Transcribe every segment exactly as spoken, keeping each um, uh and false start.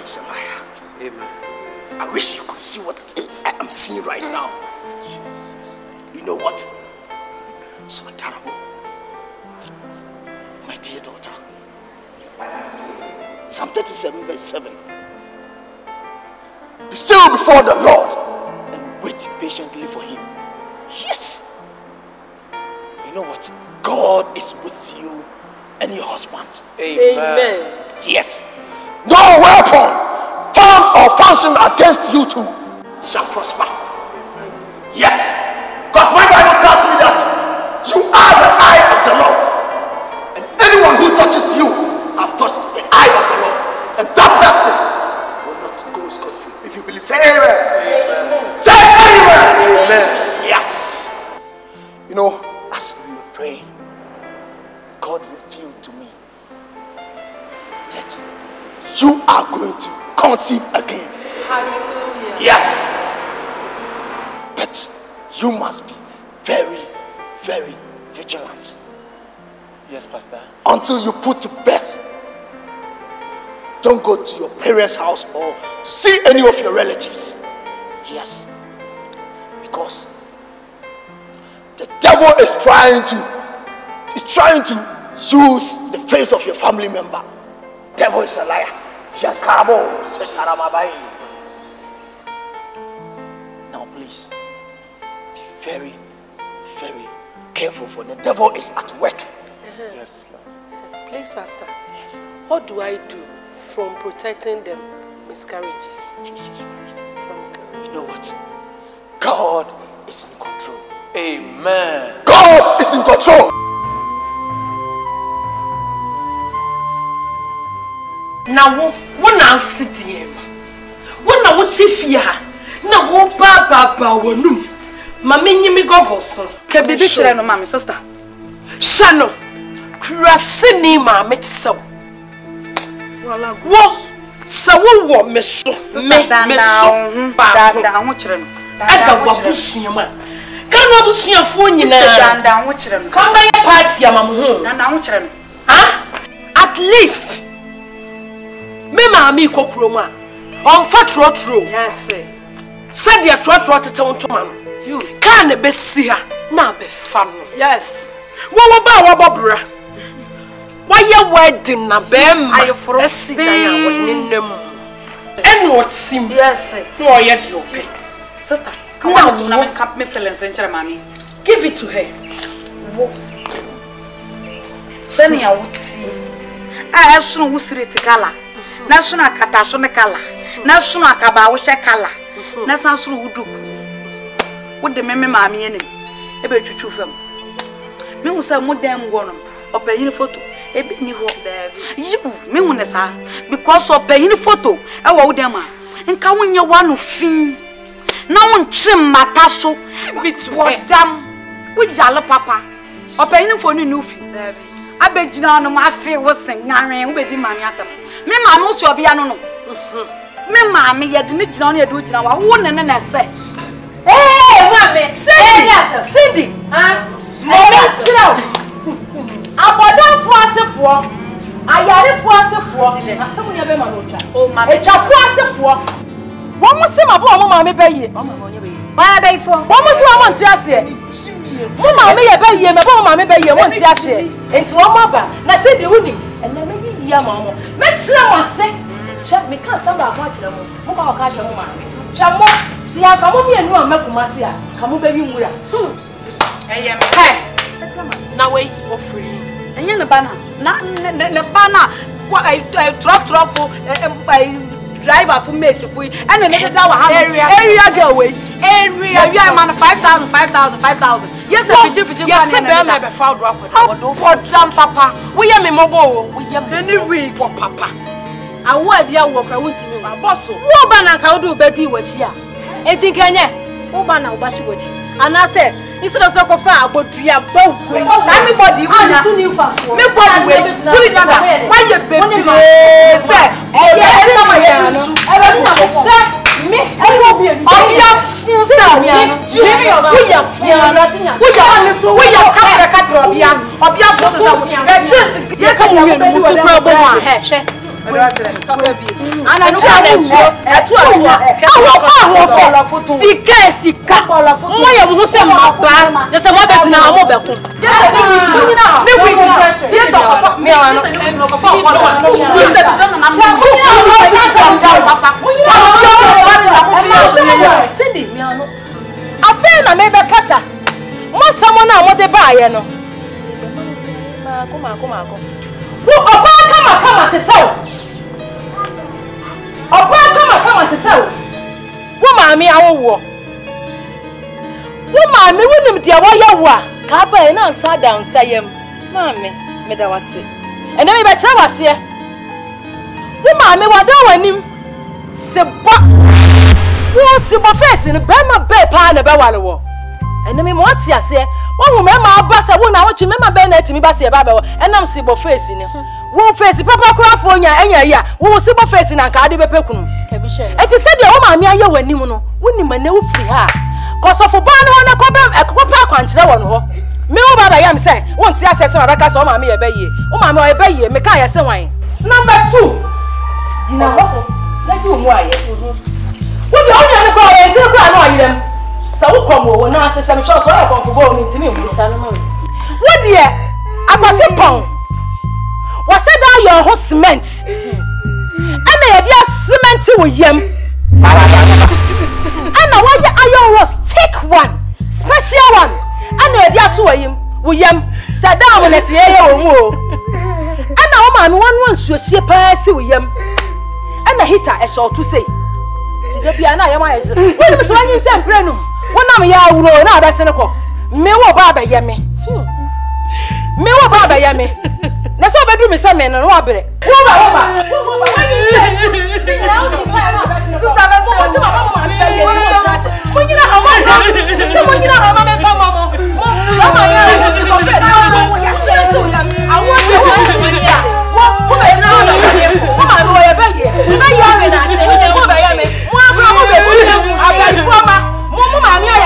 Yahweh is a liar. Amen. I wish you could see what I am seeing right now. Jesus. You know what? So terrible. My dear daughter. Psalm thirty-seven verse seven. Be still before the Lord and wait patiently for him. Yes. You know what? God is with you and your husband. Amen. Amen. Yes. No weapon found or fashioned against you two shall prosper. Yes. Because my Bible tells me that you are the eye of the Lord. And anyone who touches you have touched the eye of the Lord. And that person will not go scot-free. If you believe, say amen. Amen. Say amen. Amen. Yes. You know, as we were praying, God revealed to me that you are going to conceive again. Hallelujah. Yes. But you must be very, very vigilant. Yes, Pastor. Until you put to birth. Don't go to your parents' house or to see any of your relatives. Yes. Because the devil is trying to is trying to use the face of your family member. Devil is a liar. Now please, be very, very careful, for the devil is at work. Uh-huh. Yes, Lord. Please, Pastor. Yes. What do I do from protecting them miscarriages? Jesus Christ. From God. You know what? God is in control. Amen. God is in control. Now, when I sit here, when I would see her, now, what Baba Bawanum, Mammy Goggles, Kaby Shrano, Mammy sister, Shano, Crasini, Mammy, so. Well, I go, so what, Miss Madame, Baba, children, I don't want to see you. Come up to your phone, you stand down with children. Come by your party, Mamma, and our children. Ah, at least. Me maami kokuroma on fatro tro yes said ya tro tro tete ontoma you kan na besi ha na be fam yes wo wo ba wo bobra wo ye wedding na be ma esi daya wo nennem en what sim yes wo ye do pe sister come out na me cap me freelance en chere maami give it to her wo sani ya wuti a ashun wusirete kala national Katashone Kala, national Kabawasha Kala, Nasan Suduk. What the mammy, mammy, and him? A bit to chew them. Me was a more damn one, or paying photo, a bit new of them. You, Munessa, because of paying photo, a woe them, and counting your one of fee. No one trim my tasso, it's what damn, which Jala Papa, or paying for new fee. I bet you know my fear was saying, Nari, and we did my atom. Me mama so bia no no me mama ye de ne gina no ye do gina wa wo ne ne na se eh wa me Cindy Cindy ah me sira abodan fo asefo ayare fo asefo asemu ne be ma no twa o mama e twa fo asefo wo mo se ma bo mo mama be ye o mama onye be ye ba be fo wo mo se wo mo nti ase mo mama ye be ye me bo mama be ye mo nti ase enti wo mo ba na se de wudi ene Mama, make someone say, Chap, me can't send our watch. Mobile catch a woman. Chamo, see, I come over and no Macumasia. Come over, you will. Now, wait for free. And you're the banner. Not the banner. What I drop, drop for a driver for me to free. And another hour area, area go away. Area, you are man five thousand, five thousand, five thousand. Yes, I feel for you. Yes, I am a foul drop. How do Papa? We are mobile. We are many weeks for Papa. I would ya walk out to me, my boss. Wobana can do Betty watch ya. And think I know Wobana watch watch. And I said, instead of so far, but we are both. Everybody, I'm soon you pass. Nobody put it under. Why you baby? Say, I am. Me, I will be a fool. You are nothing. We are we are coming a couple of young of your photos. Yes, I will be a problem. I Oh, come on, come on to sell. Woman, I will walk. Woman, me wouldn't dear why you were. Capa and I sat down, say, Mammy, made our sick. And then I tell us here. Woman, me what do I need? Seba was super face in a bema bay pan a bawalo. And then what's your say? One remember our bus, I won't watch you remember Bennett to me by Seba, and I'm super face in him. Who face Papa Crawford, and yeah, who was simple facing and cardi pepum. And you said, Oh, my mia, you were Nimuno, wouldn't my new free her. Cause of a ban on a cobram, a copper and so on. Me, I am saying, once I said, I saw my mia bay, oh, my mia bay, Mekaya, some wine. Number two, Dina, let you wire. Would you only have a call and tell Granoy them? So, Como, and answer some shots or up for going to me, Salomon. What dear? I must say, Pong. Was said that your whole cement? And I did cement with him. And I want your iron was thick one, special one. And I did two of him. William sat down when I see your woe. And now, man, one wants to see a person with him. And I hit her, I saw to say. The piano, I am. What is why you send Grenum? One of your woe, and I sent a call. Mewa Baba Yami. Mewa Baba Yami. That's what I do, Miss Amen, and what it. What about you?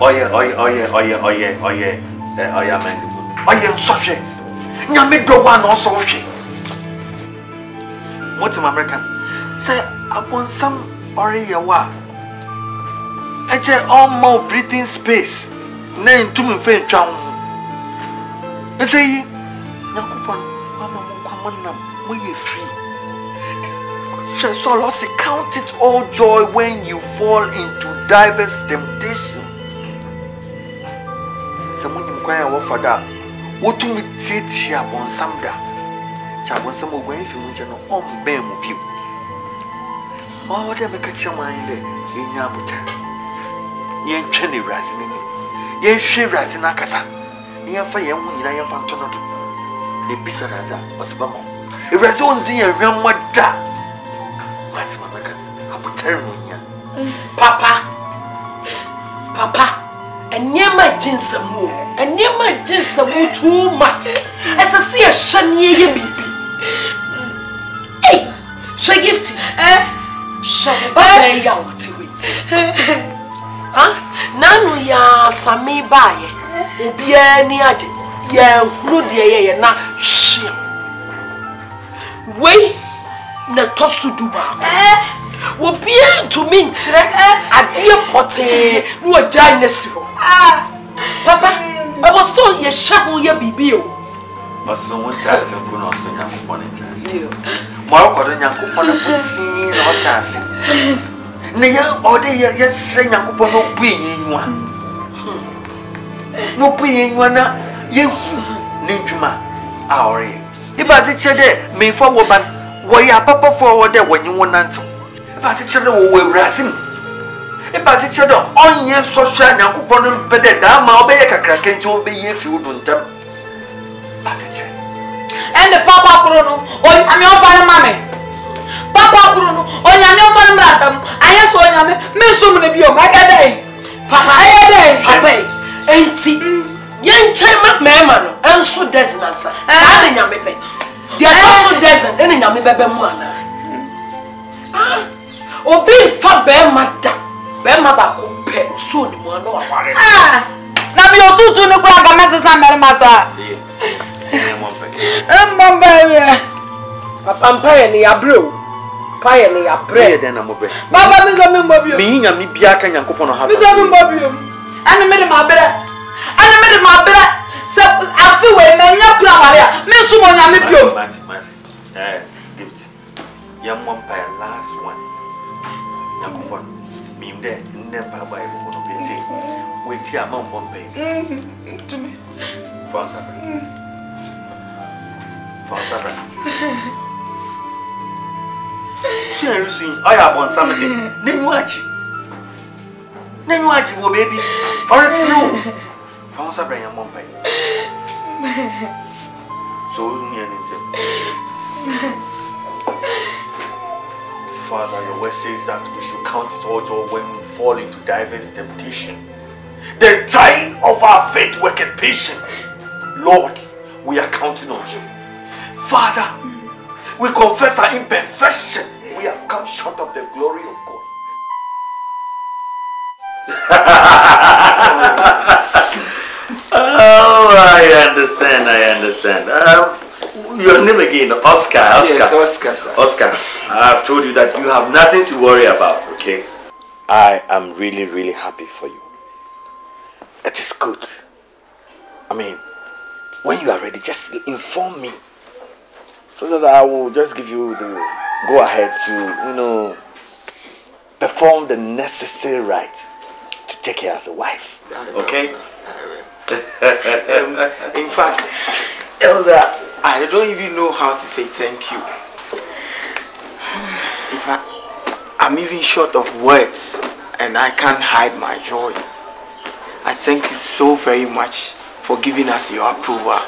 Oh, yeah, oh, yeah, oh, yeah, oh, yeah, oh, yeah, oh, yeah, oh, yeah, oh, yeah, oh, yeah, oh, yeah, oh, yeah, Oriyawa, eche all more breathing space. Nay, to me, faint town. I say, Nakupon, Mamma, come we are free. So, Lossie, count it all joy when you fall into diverse temptation. Someone in Quay or Fada, what to me teach Shabon Samda? Chabon Samo going from General Home Bam of you. Oh, what am I catching my head? You know, but you ain't Chenny rising in it. You ain't she rising in a casa. You ain't fire when you ain't found to not the Bissaraza or Spamo. It was only a real mother. What's my record? I would tell you, Papa, Papa, and near my jeans a move, and near my jeans a move too much. As I see a shiny baby. Hey, she gift, eh? Shaba ya utiwi. Ha? Nanu ya sami baye. Obiye ni aje. Ye no de ye na hwe. Wei na tosudu ba. Obiye to me ntire adie pote no agya nesi ho. Ah. Papa, obo so ye shabu ye bibi o. Maso wonti asen ko no so nya ko bonti asen. Marokodo nyankopon butsi na o chance. Ne ya ode ya yesre nyankopon no bu enyi nwa. no paying one. You need to my hour. If I said, may for woman, why are papa forward there when you want to? If I said, we'll raise him. If I said, on your social and coupon and bedded down, my obey a crack and to obey if you don't tell. And the papa crono, or I'm your father, mammy. Papa crono, or I'm your father, madam. I am so yammy, miss so many of you, my day. Papa, I day, I pay. And see, young Chima, Mamma, and so desert, sir. And I may pay. They are also desert, and I may be one. Oh, be fat, bear madam, bear my back, pet soon. Ah, now you're too soon to grab the masses and Madamasa. And Mamma, a pioneer brew, pioneer bread, and I'm a bread. Baba is a member of you, being a Mibiak and Yankupon. And I made my better. And I made my better. So I feel when I am Maria. Miss someone, I make you. Gift. Young one by last one. Young one. Mean there, never by one of it. Wait here, Mom, one baby. To me. For supper. For supper. Seriously, I have one somebody. Name watch. Name watch, baby. Or it's you. Found something in one pie. So, me and him. Father, your word says that we should count it all joy when we fall into diverse temptation. The trying of our faith worketh patience. Lord, we are counting on you. Father, we confess our imperfection. We have come short of the glory of God. Oh, I understand, I understand. Um, your name again, Oscar, Oscar. Yes, Oscar, sir. Oscar, I've told you that you have nothing to worry about, okay? I am really, really happy for you. It is good. I mean, when you are ready, just inform me so that I will just give you the go-ahead to, you know, perform the necessary rites. Take care as a wife, okay? um, in fact, Elder, I don't even know how to say thank you. In fact, I'm even short of words and I can't hide my joy. I thank you so very much for giving us your approval.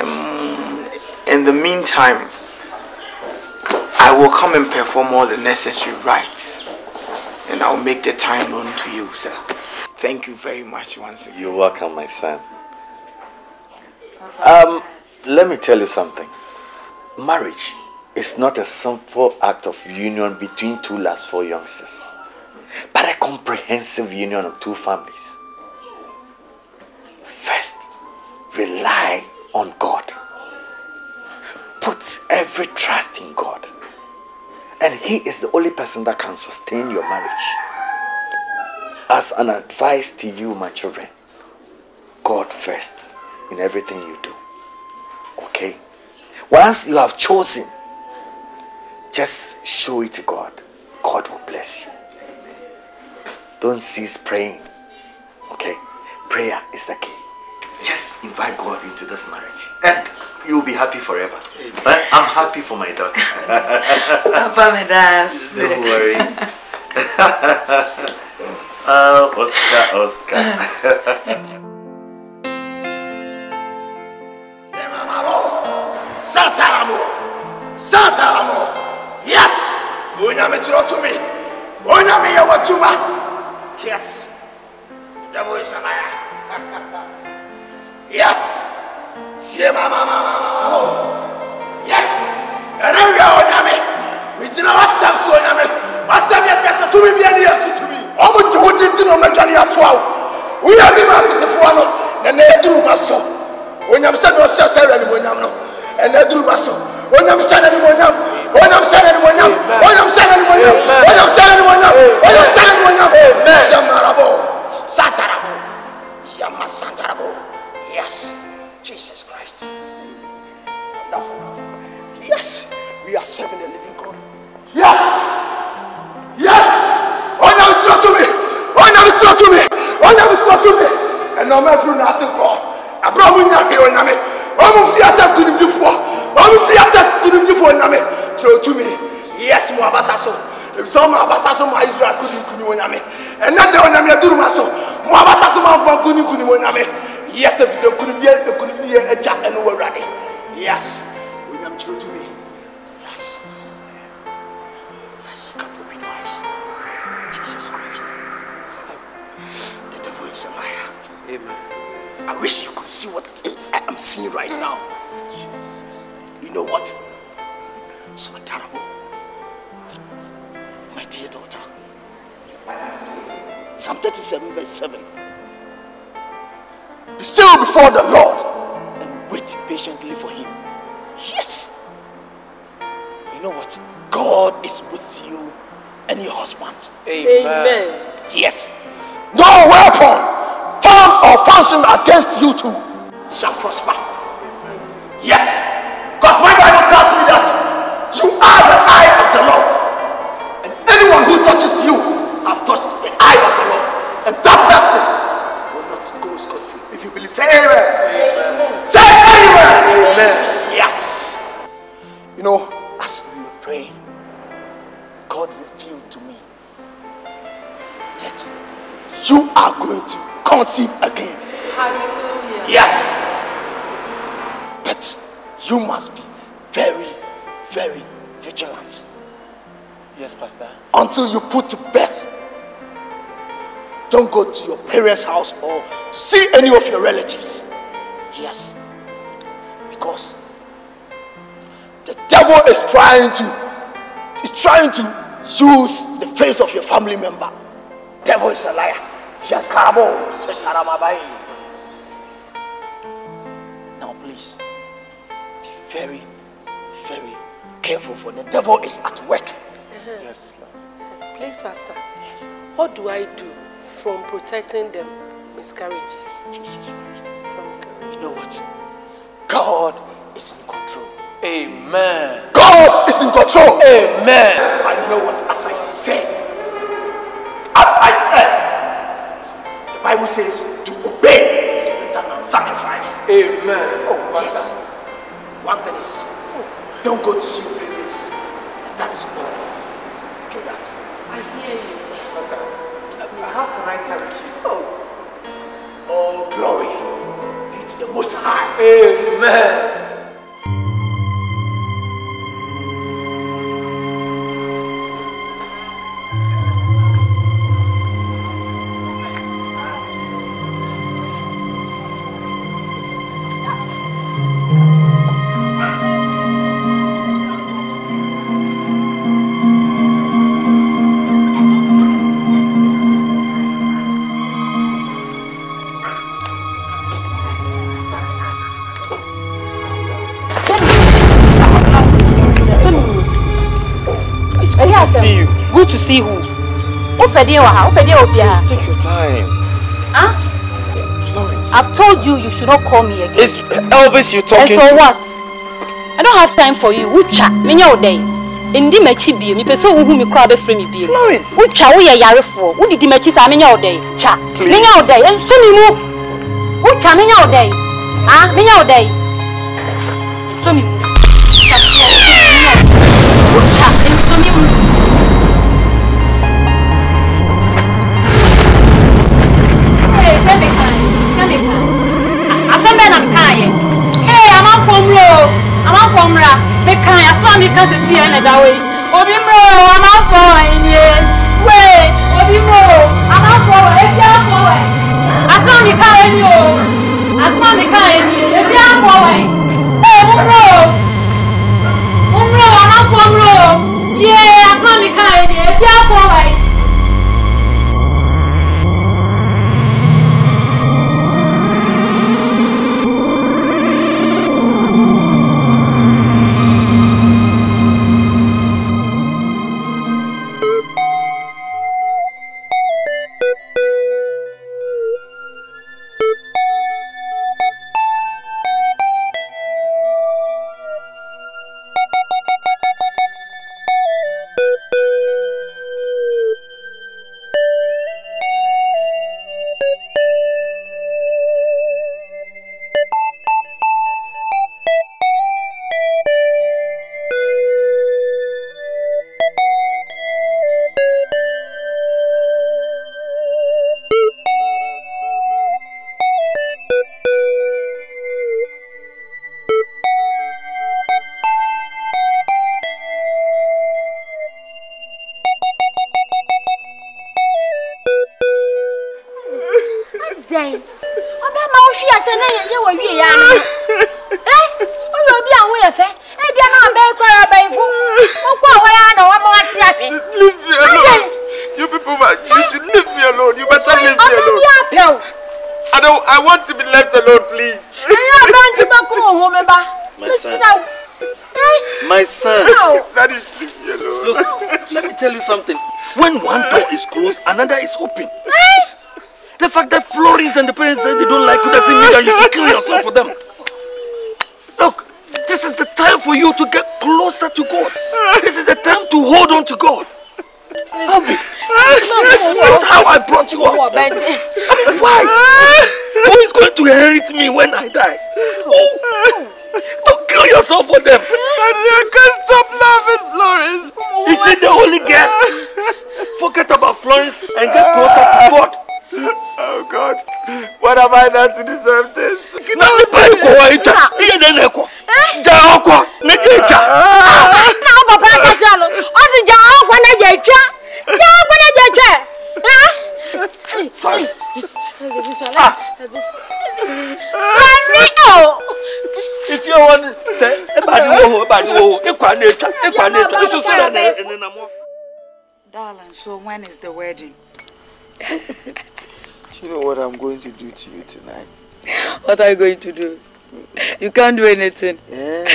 Um, in the meantime, I will come and perform all the necessary rites. And I'll make the time known to you, sir. Thank you very much once again. You're welcome, my son. Um, let me tell you something. Marriage is not a simple act of union between two last four youngsters, but a comprehensive union of two families. First, rely on God. Put every trust in God. And he is the only person that can sustain your marriage. As an advice to you, my children, God first in everything you do. Okay? Once you have chosen, just show it to God. God will bless you. Don't cease praying. Okay? Prayer is the key. Just invite God into this marriage. And you will be happy forever. But I'm happy for my daughter. Papa, me dance. Don't worry. Oh, Oscar, Oscar. Yes. Yes. The devil is a liar. Yes. Yeah, mama, mama, mama. Yes! And I'm going to me. We did not have so in me. I said, yes, to me, yes, to me. How much you did to Megania twelve? We are the man to follow, and they do muscle. When I'm sent, no, sir, anyone now. And they do muscle. When I'm sent anyone now. When I'm sent anyone now. When I'm sent anyone now. When I'm sent anyone now. When I'm sent anyone now. Yamarabo. Satarabo. Yamasantarabo. Yes. Jesus Christ. Wonderful. Yes, we are serving the living God. Yes! Yes! Oh, now it's not to me! Oh, now it's not to me! Oh, now it's not to me! and no matter who asks for a problem, you're not me. Oh, yes, I couldn't do for. Oh, yes, I couldn't do for Name. So to me, yes, more Basasso. If some of us are so my Israel couldn't do when I mean, and not the one I do myself. More Basasso couldn't do when I mean. Yes, if you couldn't get a chat and over running. Yes, we am true to me. Yes, yes, God will be wise. Jesus Christ. The devil is a liar. Amen. I wish you could see what I am seeing right now. Jesus. You know what? So terrible. My dear daughter. Psalm thirty-seven verse seven. Be still before the Lord and wait patiently for him. Yes. You know what? God is with you and your husband. Amen. Amen. Yes. No weapon found or functioned against you two shall prosper. Yes. Because my Bible tells me that you are the eye of the Lord. And anyone who touches you have touched the eye of the Lord. And that person will not go scot-free. If you believe, say amen. Amen. Say amen. Amen. Yes. You know, as we were praying, God revealed to me that you are going to conceive again. Hallelujah. Yes. But you must be very, very vigilant. Yes, Pastor. Until you put to birth. Don't go to your parents' house or to see any of your relatives. Yes. Because the devil is trying to is trying to use the face of your family member. Devil is a liar. Now please, be very, very careful, for the devil is at work. Uh-huh. Yes, Lord. Please, Pastor. Yes. What do I do from protecting them miscarriages? Jesus Christ. From you know what? God is in control. Amen. God is in control. Amen. I know what, as I said, as I said, Bible says to obey is better than sacrifice. Amen. Oh, yes. One thing is, oh, don't go to see your babies. And that is all. Okay, that. I hear you. Yes. How can I thank you? Oh, all glory be to the Most High. Amen. See who? Please take your time. Huh? Florence. I've told you you should not call me again. It's Elvis you're talking to. And so what? I don't have time for you. Ucha, menya odei. Indi mechi bi mi peso uhu mi kra be free me bi. Florence. Ucha wo ye yare fo. Wo didi mechi sa menya odei. Cha. Menya odei. Enso mi mu. Ucha menya odei. Ah, menya odei. So mi mu. Ucha, enso mi mu. Because it's the end of that way. Obimo, I'm not falling. Wait, Obimo, I'm not falling. If you are falling, I saw me carrying you. I saw me carrying you. If you are falling, hey, Mumro, Mumro, I'm not falling. Yeah, I saw me carrying you. If you are falling. You people, you should leave me alone. You better leave me alone. I don't. I want to be left alone, please. My son. My son. Daddy, leave me alone. Look, let me tell you something. When one door is closed, another is open. The fact that Florence and the parents say they don't like you doesn't mean that you should kill yourself for them. Look, this is the time for you to get closer to God. This is the time to hold on to God. Elvis, this is not how I brought you up. I mean, why? Who is going to inherit me when I die? Oh. Don't kill yourself for them. I can't stop laughing, Florence. Is she the only girl? Forget about Florence and get closer to God. Oh God, what have I done to deserve this? No, Sorry. If you want to say, darling, so when is the wedding? Do you know what I'm going to do to you tonight? What are you going to do? You can't do anything. Yeah.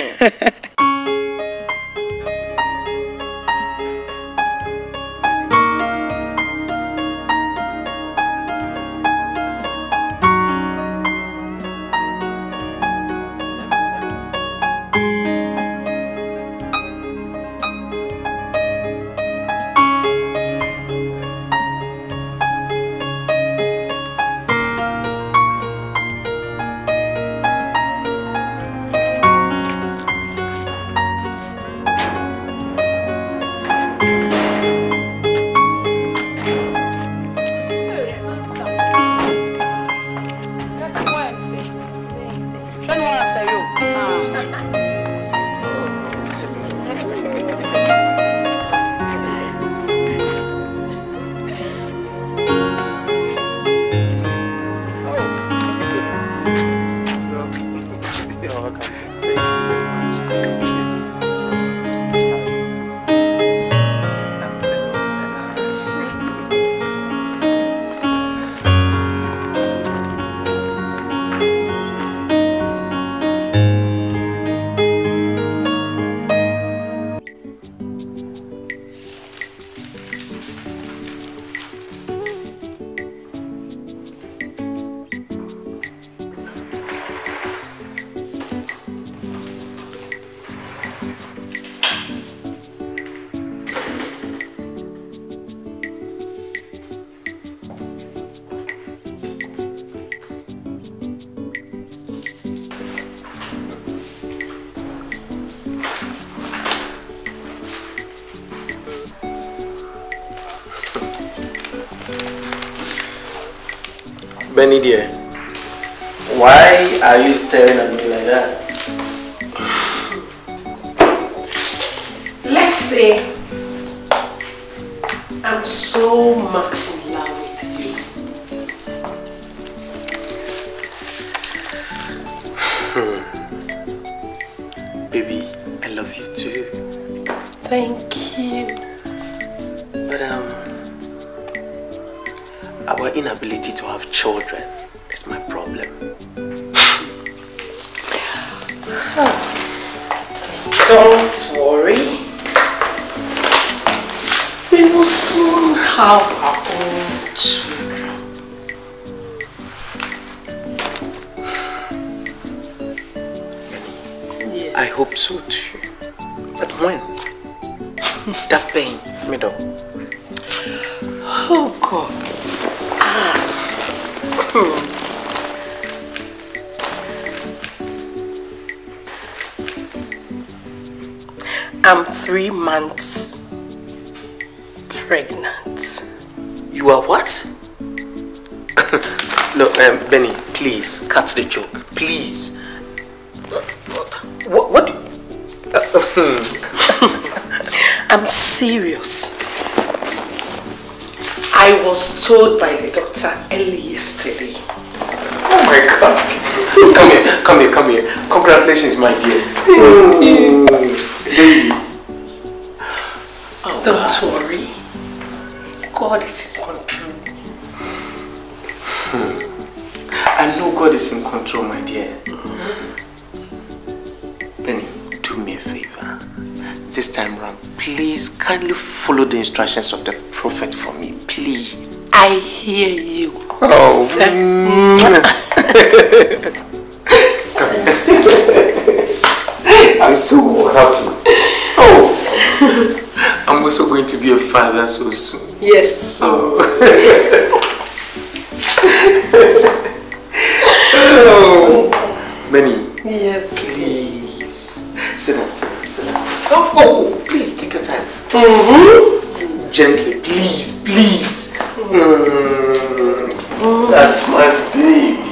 Benny dear, why are you staring at me like that? Let's say I'm so much in love with you. Baby, I love you too. Thank you. But um... our inability to have children is my problem. Don't worry. We will soon have our own children. Yes. I hope so too. But when? That pain, middle. Oh God. I'm three months pregnant. You are what? No, um, Benny, please, cut the joke. Please. What? What? I'm serious. I was told by the doctor early yesterday Oh my God. Come here, come here, come here. Congratulations, my dear. Thank you. Baby. Oh, don't God. worry. God is in control. Hmm. I know God is in control, my dear. Mm-hmm. Benny, do me a favor. This time round, please kindly follow the instructions of the prophet for me, please. I hear you. Oh. Come. I'm so happy. Oh. I'm also going to be a father so soon. Yes. Oh. Oh. Benny. Yes. Please. Sit down, sit down, sit down. Oh, oh, please take your time. Mm-hmm. Gently, please, please. Mm. That's my baby.